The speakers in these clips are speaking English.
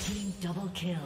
team double kill.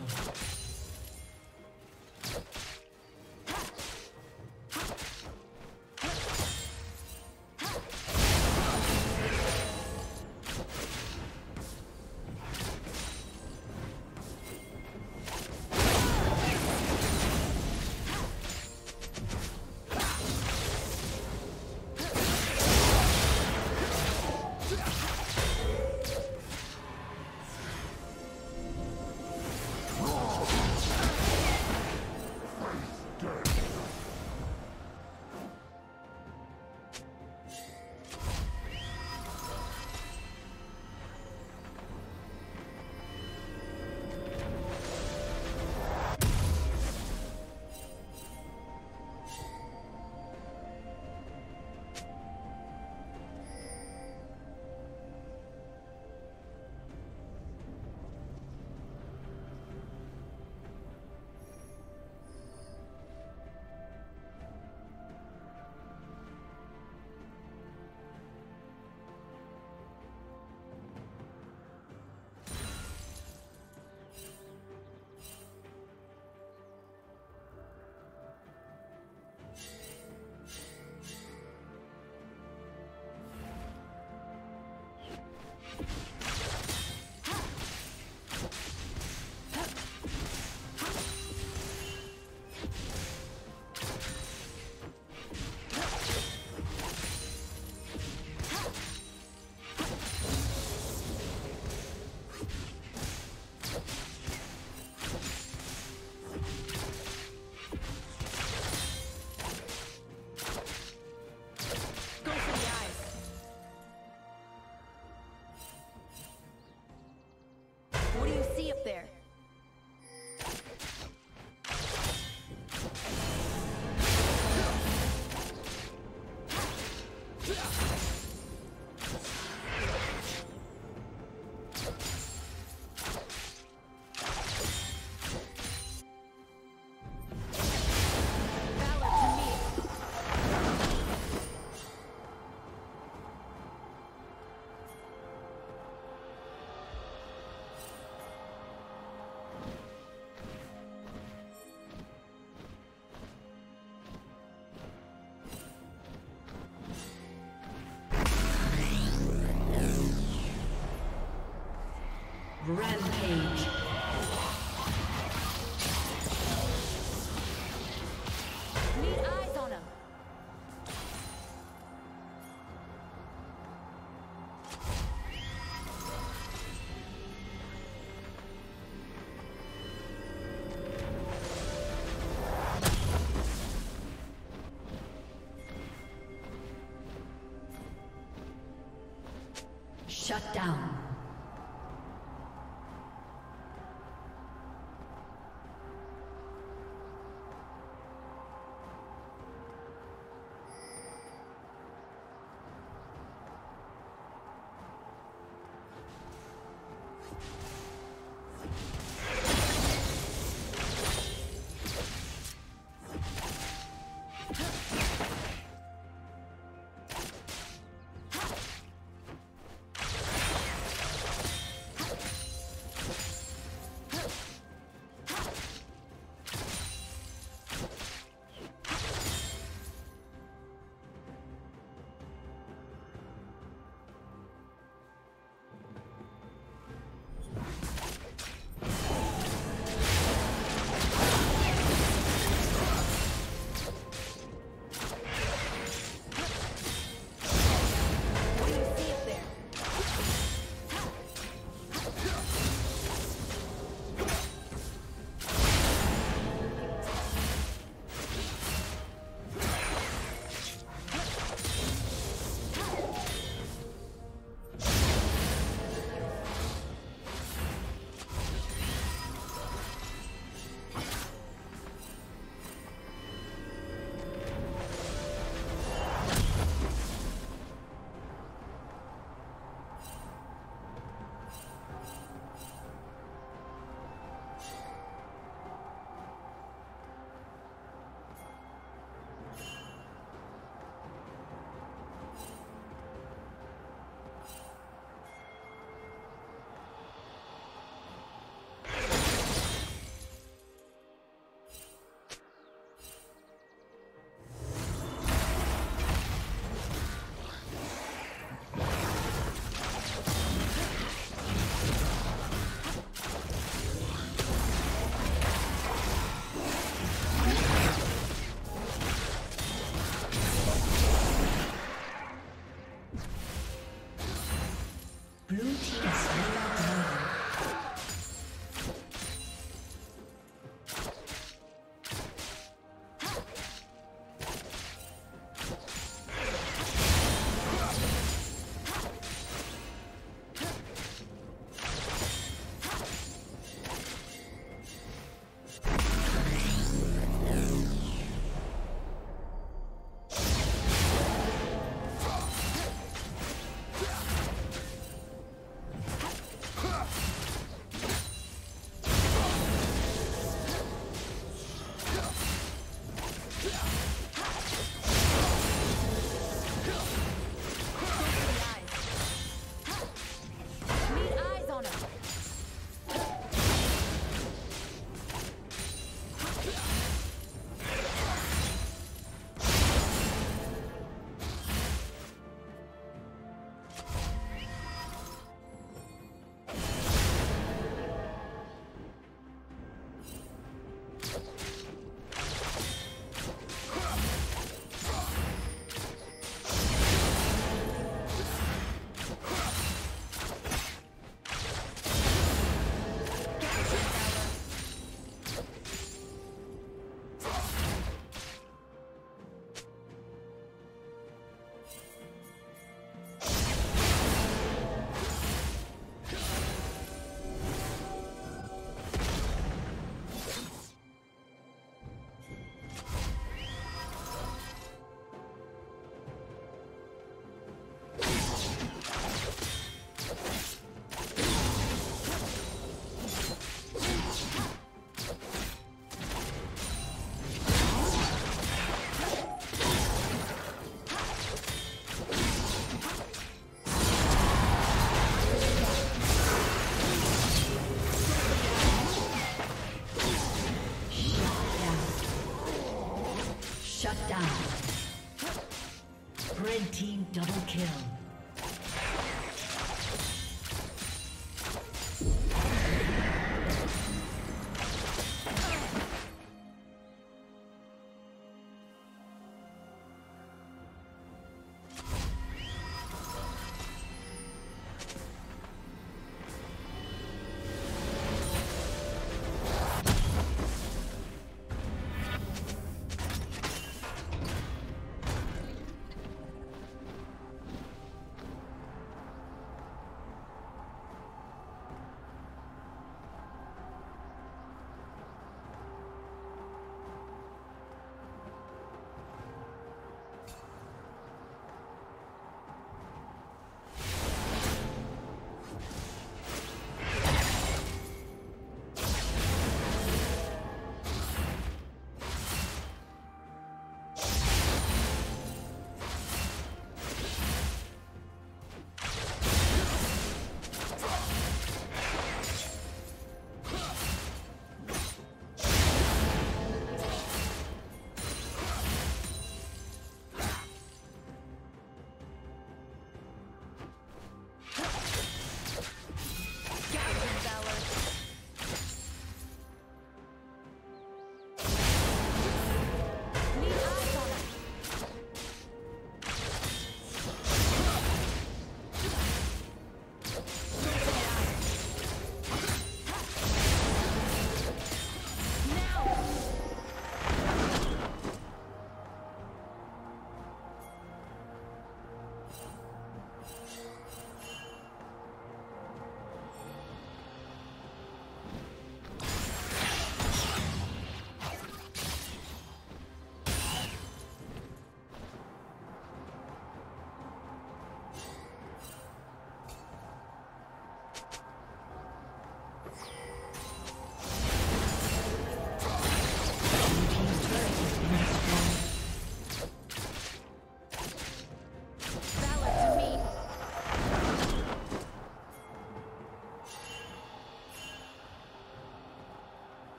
There. Rampage. Need eyes on him. Shut down. Red team double kill.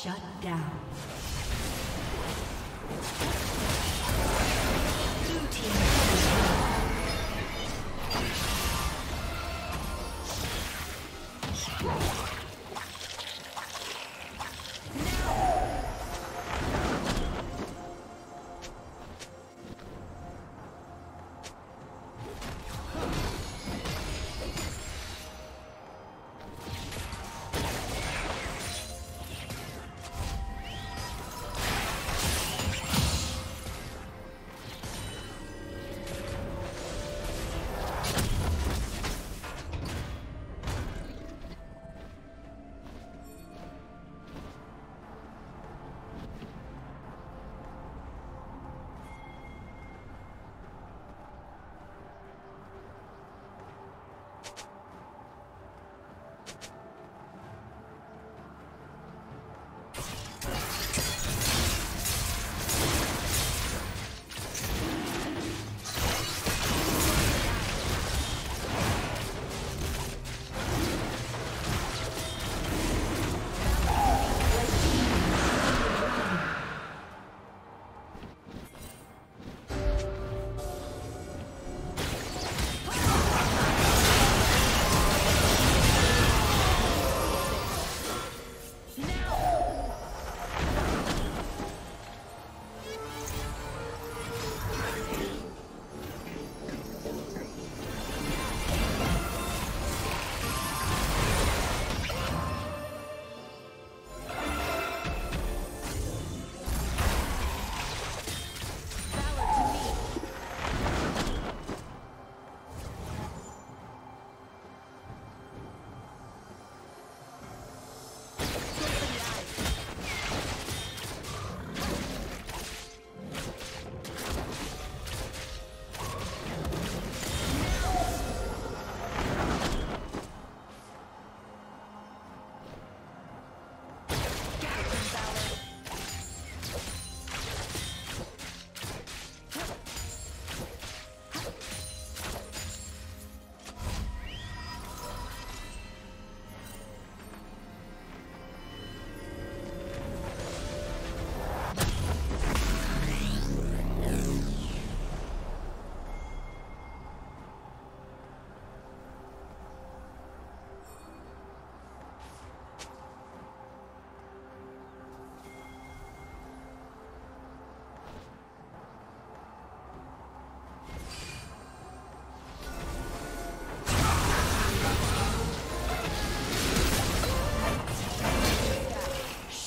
Shut down. Blue team double kill.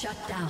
Shut down.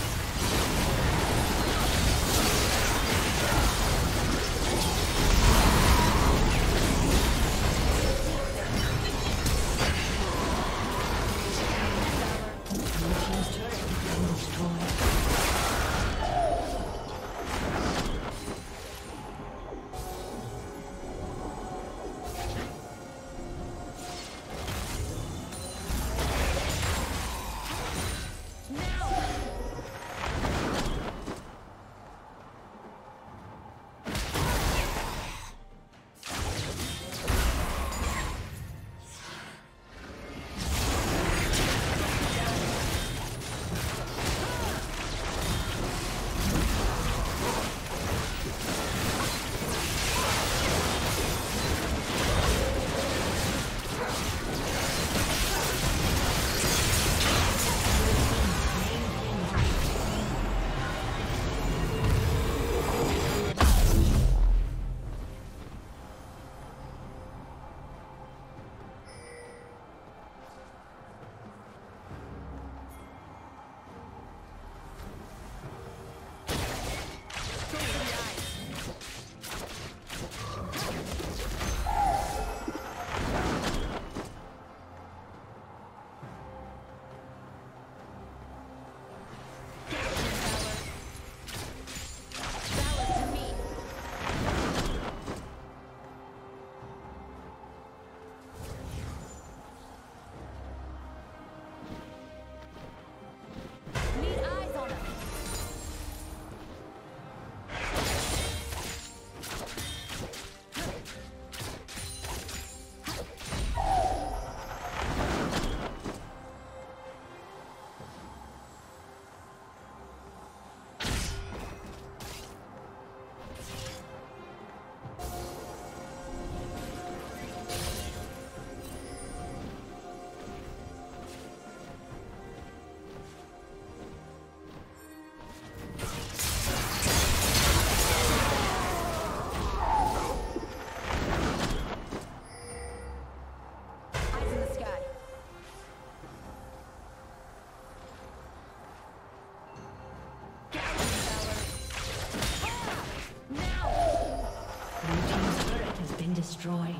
destroyed.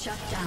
Shut down.